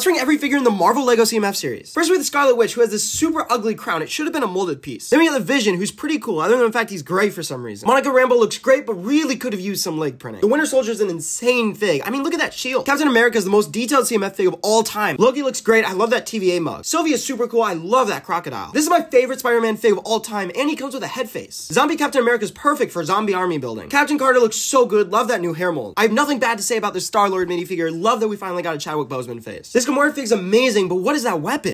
Let's ring every figure in the Marvel LEGO CMF series. First we have the Scarlet Witch, who has this super ugly crown. It should have been a molded piece. Then we have the Vision, who's pretty cool, other than the fact he's gray for some reason. Monica Rambeau looks great, but really could have used some leg printing. The Winter Soldier is an insane fig. I mean, look at that shield. Captain America is the most detailed CMF fig of all time. Loki looks great. I love that TVA mug. Sylvie is super cool. I love that crocodile. This is my favorite Spider-Man fig of all time, and he comes with a head face. Zombie Captain America is perfect for zombie army building. Captain Carter looks so good. Love that new hair mold. I have nothing bad to say about this Star Lord minifigure. Love that we finally got a Chadwick Boseman face. This Gamora fig's amazing, but what is that weapon?